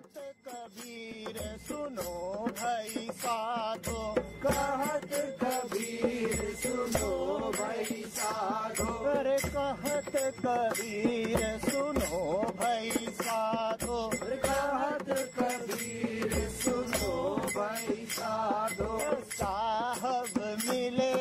संत कबीर सुनो भाई साधो, कहत कबीर सुनो भाई साधो, अरे कहत कबीर सुनो भाई साधो, कहत कबीर सुनो भाई साधो। साहब मिले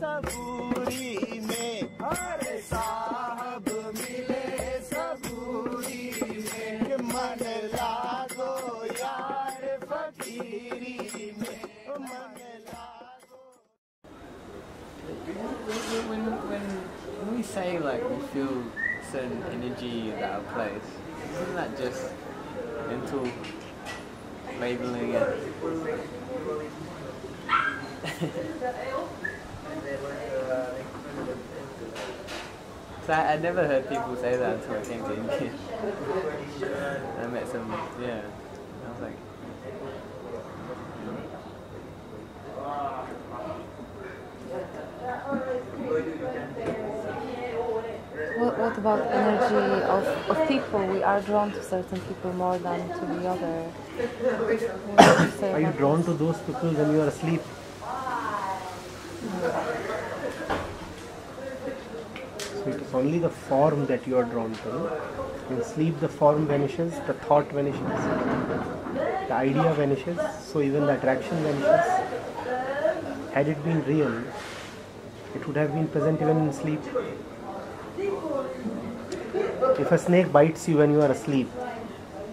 सबूरी में, अरे साहब मिले सबूरी में, मन लागो यार फकीरी में, मन लागो। When we say like we feel certain energy about a place, isn't that just mental labeling it? So I never heard people say that until I came to India. I met some, yeah. I was like, what about energy of people? We are drawn to certain people more than to the other. Are you drawn to those people when you are asleep? So it is only the form that you are drawn to. In sleep, the form vanishes, the thought vanishes, the idea vanishes, so even the attraction vanishes. Had it been real, it would have been present even in sleep. If a snake bites you when you are asleep,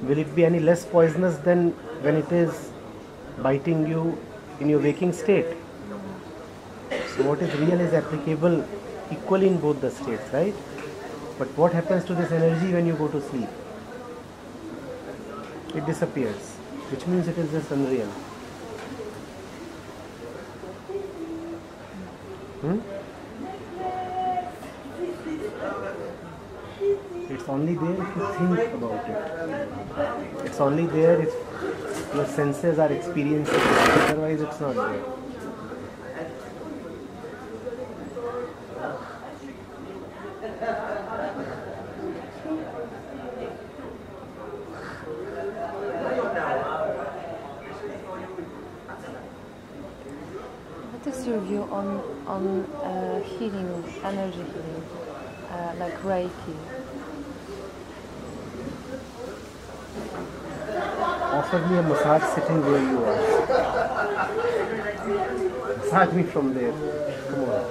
will it be any less poisonous than when it is biting you in your waking state? So what is real is applicable equally in both the states, right? But what happens to this energy when you go to sleep? It disappears, which means it is just unreal. It's only there if you think about it. It's only there if your senses are experiencing it. Otherwise it's not there. What is your view on healing, energy healing, like Reiki? Offer me a massage sitting where you are. Massage me from there. Come on.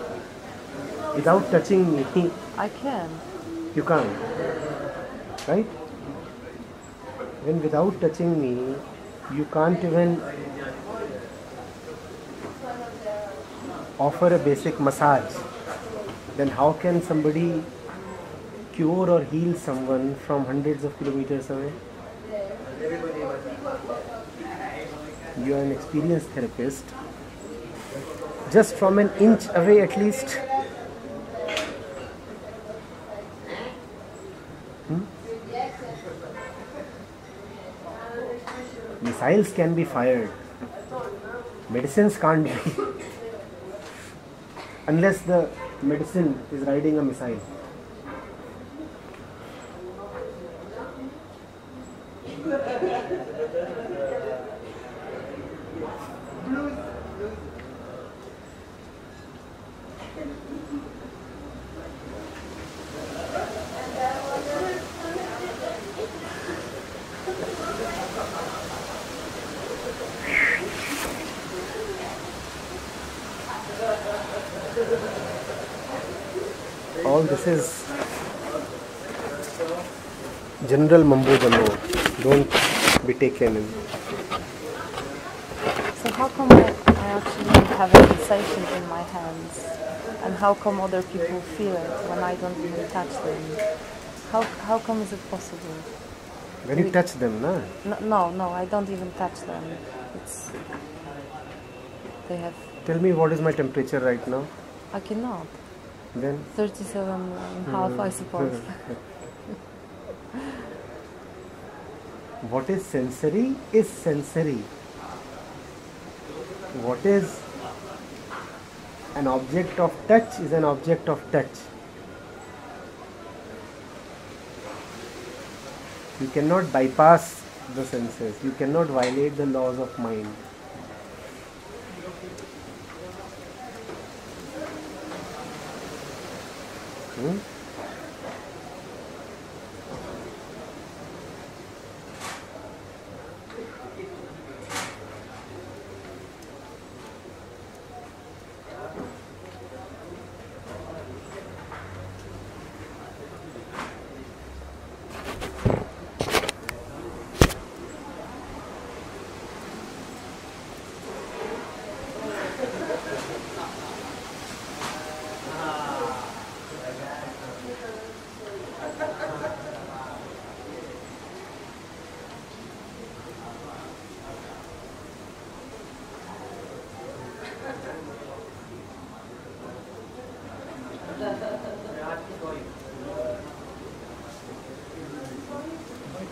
Without touching me. I can. You can't. Right? When without touching me, you can't even offer a basic massage, then how can somebody cure or heal someone from hundreds of kilometers away? You are an experienced therapist. Just from an inch away at least. Missiles can be fired. Medicines can't be. Unless the medicine is riding a missile. All this is general mumbo jumbo. Don't be taken in. So how come I actually have a sensation in my hands, and how come other people feel it when I don't even touch them? How come is it possible? When you touch them, na? No, I don't even touch them. It's they have. Tell me what is my temperature right now? I cannot. Then? 37.5, I suppose. What is sensory is sensory. What is an object of touch is an object of touch. You cannot bypass the senses. You cannot violate the laws of mind.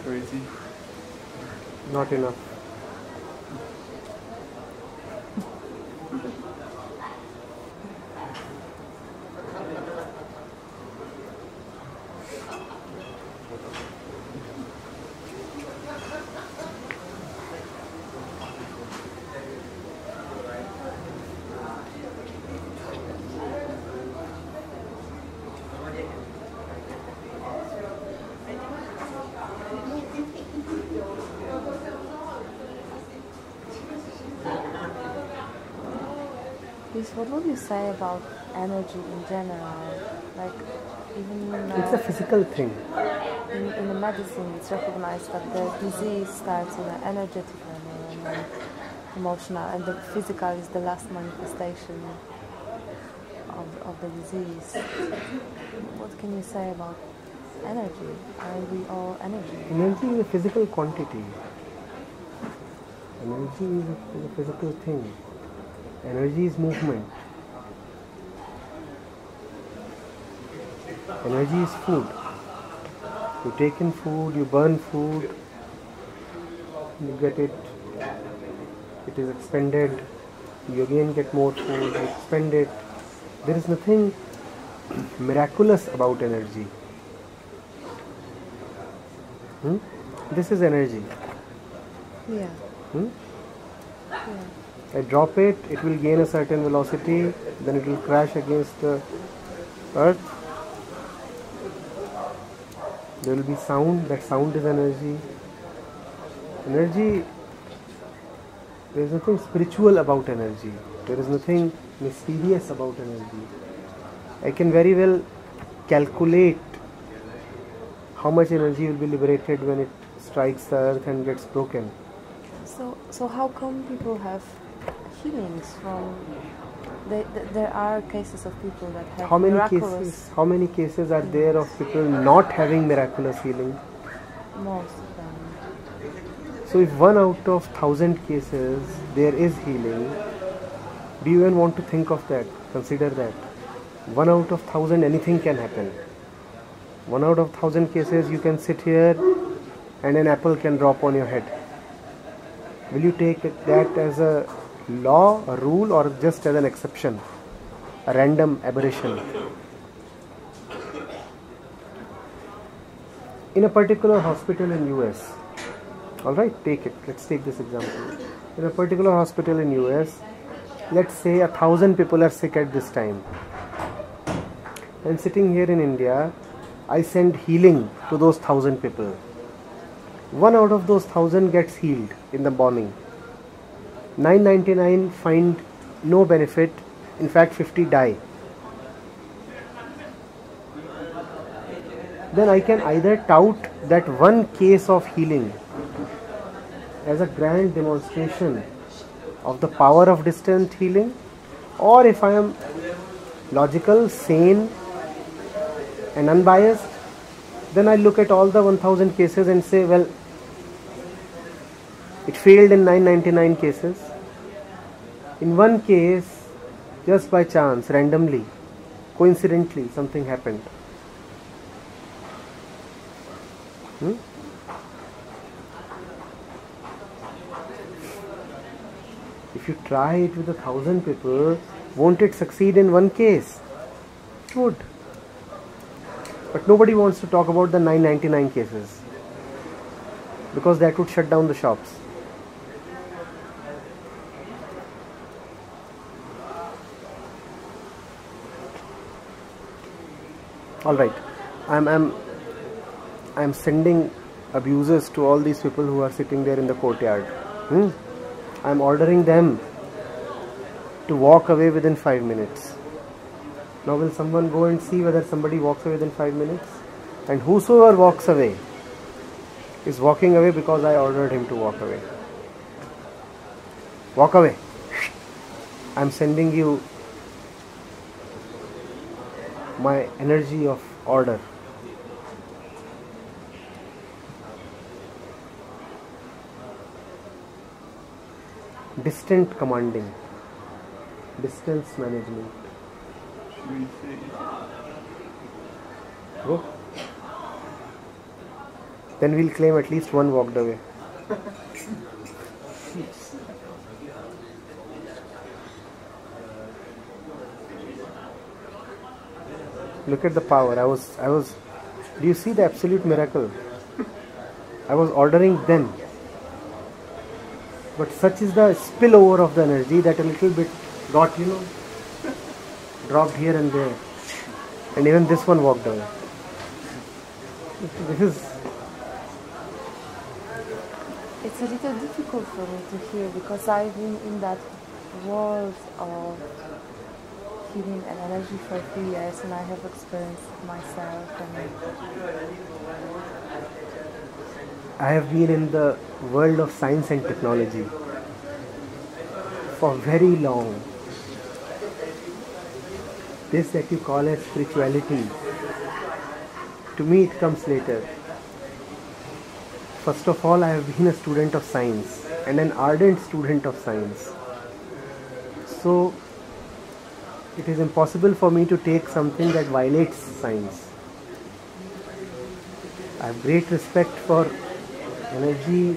Crazy. Not enough. What would you say about energy in general? Like, even it's a physical thing. In the medicine, it's recognized that the disease starts in an energetic level and then emotional, and the physical is the last manifestation of the disease. What can you say about energy? Are we all energy? Energy is a physical quantity. Energy is a physical thing. Energy is movement. Energy is food. You take in food, you burn food, you get it, it is expended, you again get more food, you expend it. There is nothing miraculous about energy. This is energy. Yeah. Yeah. I drop it, it will gain a certain velocity, then it will crash against the earth. There will be sound, that sound is energy. Energy, there is nothing spiritual about energy. There is nothing mysterious about energy. I can very well calculate how much energy will be liberated when it strikes the earth and gets broken. So how come people have healings from there are cases of people that have how many cases are there of people not having miraculous healing? Most of them. So if 1 out of 1,000 cases there is healing, do you even want to think of that? Consider that 1 out of 1,000 anything can happen. 1 out of 1,000 cases you can sit here and an apple can drop on your head. Will you take that as a law, a rule, or just as an exception, a random aberration? In a particular hospital in US, alright, take it, let's take this example. In a particular hospital in US, let's say 1,000 people are sick at this time. And sitting here in India, I send healing to those 1,000 people. 1 out of those 1,000 gets healed in the morning. 999 find no benefit, in fact 50 die. Then I can either tout that one case of healing as a grand demonstration of the power of distant healing, or if I am logical, sane and unbiased, then I look at all the 1,000 cases and say, well, it failed in 999 cases. In one case, just by chance, randomly, coincidentally, something happened. If you try it with 1,000 people, won't it succeed in one case? It would. But nobody wants to talk about the 999 cases. because that would shut down the shops. All right, I'm sending abuses to all these people who are sitting there in the courtyard. I'm ordering them to walk away within 5 minutes. Now will someone go and see whether somebody walks away within 5 minutes? And whosoever walks away is walking away because I ordered him to walk away. Walk away. I'm sending you my energy of order. Distant commanding, distance management. Go. Then we'll claim at least one walked away. Look at the power. Do you see the absolute miracle? I was ordering them. But such is the spillover of the energy that a little bit got, dropped here and there. And even this one walked away. This is... It's a little difficult for me to hear because I've been in that world of healing and energy for 3 years, and I have experienced it myself. And I have been in the world of science and technology for very long. This that you call as spirituality, to me it comes later. First of all, I have been a student of science and an ardent student of science. So it is impossible for me to take something that violates science. I have great respect for energy,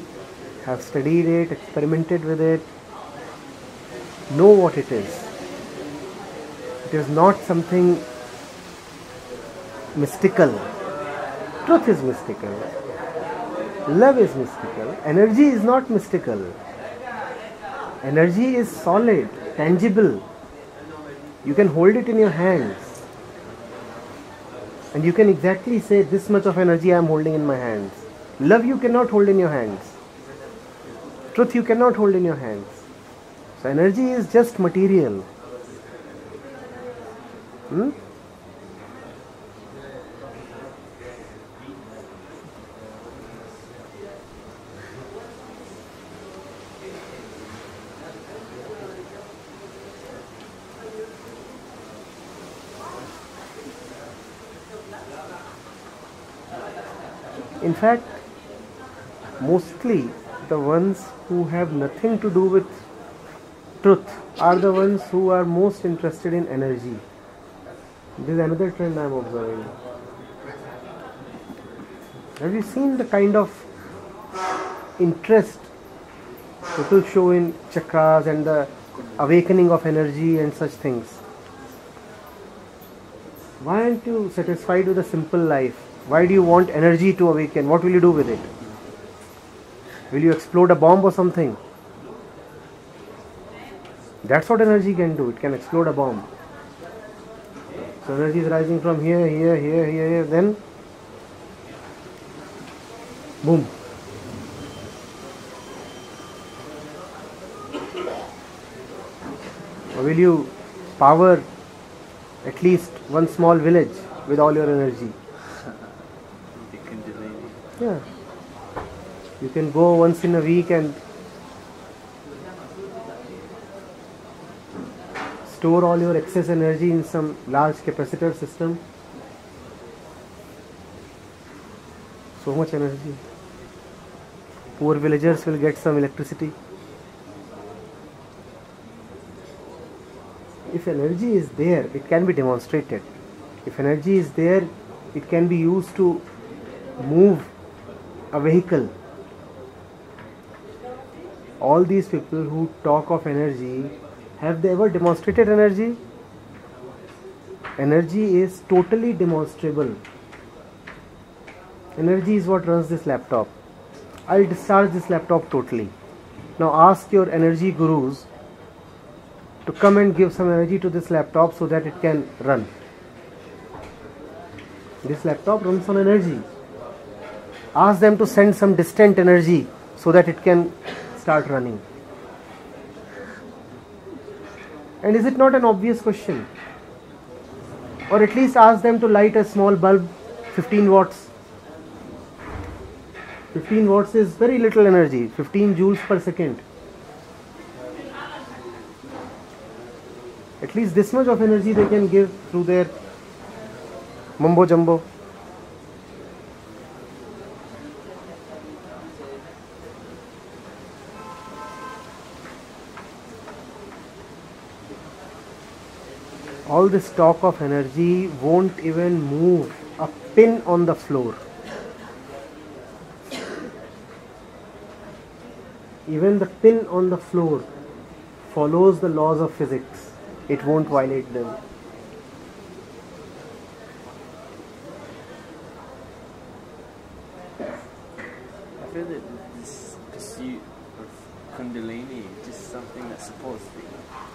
have studied it, experimented with it, know what it is. It is not something mystical. Truth is mystical. Love is mystical. Energy is not mystical. Energy is solid, tangible. You can hold it in your hands. And you can exactly say, this much of energy I am holding in my hands. Love you cannot hold in your hands. Truth you cannot hold in your hands. So energy is just material. In fact, mostly the ones who have nothing to do with truth are the ones who are most interested in energy. This is another trend I am observing. Have you seen the kind of interest people show in chakras and the awakening of energy and such things? Why aren't you satisfied with a simple life? Why do you want energy to awaken? What will you do with it? Will you explode a bomb or something? That's what energy can do. It can explode a bomb. So energy is rising from here, here, here, here, here, then boom. Or will you power at least one small village with all your energy? Yeah, you can go once in a week and store all your excess energy in some large capacitor system. So much energy. Poor villagers will get some electricity. If energy is there, it can be demonstrated. If energy is there, it can be used to move a vehicle. All these people who talk of energy, have they ever demonstrated energy? Energy is totally demonstrable. Energy is what runs this laptop. I'll discharge this laptop totally. Now ask your energy gurus to come and give some energy to this laptop so that it can run. This laptop runs on energy. Ask them to send some distant energy so that it can start running. And is it not an obvious question? Or at least ask them to light a small bulb, 15 watts. 15 watts is very little energy, 15 joules per second. At least this much of energy they can give through their mumbo jumbo. All this talk of energy won't even move a pin on the floor. Even the pin on the floor follows the laws of physics. It won't violate them. I feel that this pursuit of Kundalini is just something that supports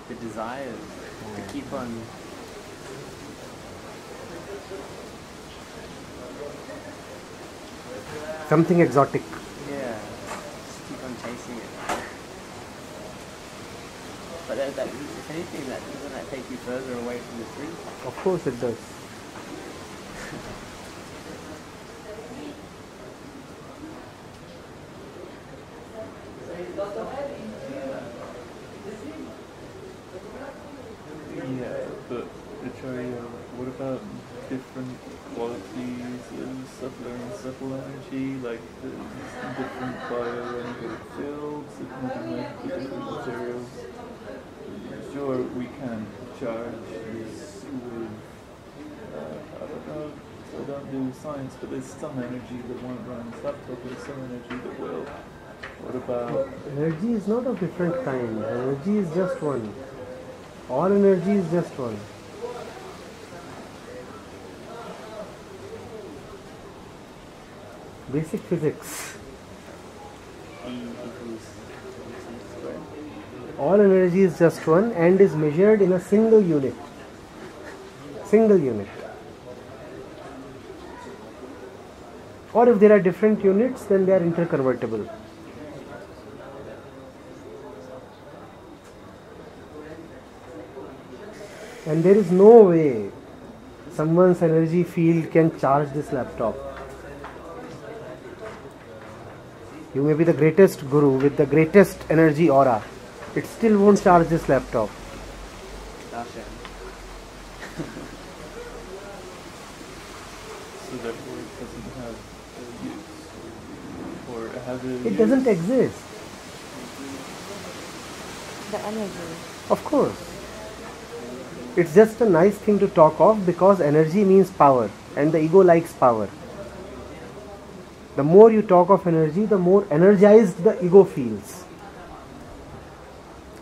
the desires to keep on. Something exotic. Yeah, just keep on chasing it. But that, if anything, that doesn't that take you further away from the truth? Of course it does. Yeah, but Acharya, what about different qualities and subtle energy, like the different bioenergetic fields that can be made with different materials? Sure, we can charge this with, I don't do science, but there's some energy that won't run this laptop, there's some energy that will. What about? Energy is not of different kind, energy is just one. All energy is just one. Basic physics. All energy is just one and is measured in a single unit. Single unit. Or if there are different units, then they are interconvertible. And there is no way someone's energy field can charge this laptop. You may be the greatest guru with the greatest energy aura. It still won't charge this laptop. So therefore it doesn't have a use. Or have a use. It doesn't exist. The energy. Of course. It's just a nice thing to talk of because energy means power and the ego likes power. The more you talk of energy, the more energized the ego feels.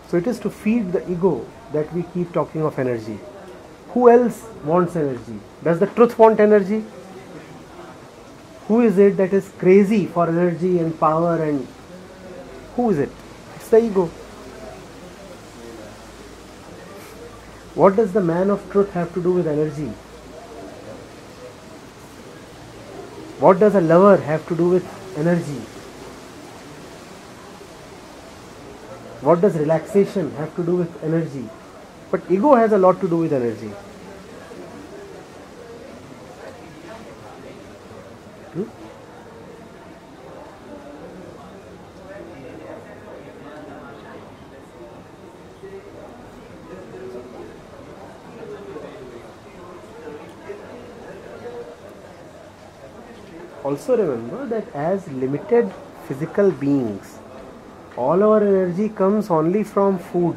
So it is to feed the ego that we keep talking of energy. Who else wants energy? Does the truth want energy? Who is it that is crazy for energy and power and who is it? It's the ego. What does the man of truth have to do with energy? What does a lover have to do with energy? What does relaxation have to do with energy? But ego has a lot to do with energy. Also remember that as limited physical beings, all our energy comes only from food.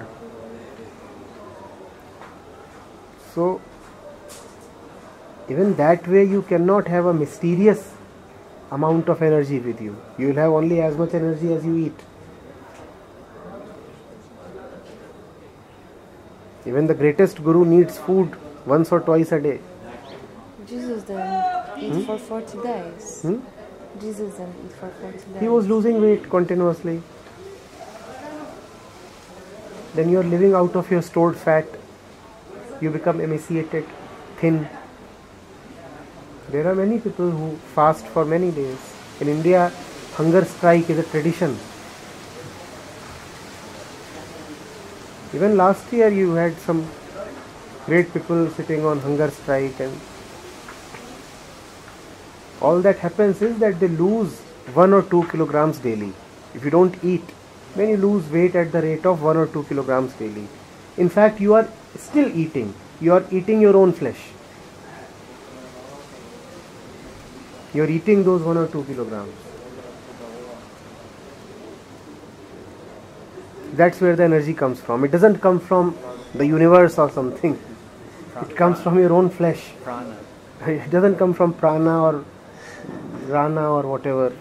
So, even that way you cannot have a mysterious amount of energy with you. You will have only as much energy as you eat. Even the greatest guru needs food once or twice a day. Jesus then eats for 40 days. Jesus and for 40 years. He was losing weight continuously. Then you are living out of your stored fat. You become emaciated, thin. There are many people who fast for many days. In India, hunger strike is a tradition. Even last year you had some great people sitting on hunger strike, and all that happens is that they lose 1 or 2 kilograms daily. If you don't eat, then you lose weight at the rate of 1 or 2 kilograms daily. In fact, you are still eating. You are eating your own flesh. You are eating those 1 or 2 kilograms. That's where the energy comes from. It doesn't come from the universe or something. It comes from your own flesh. It doesn't come from prana or rana or whatever.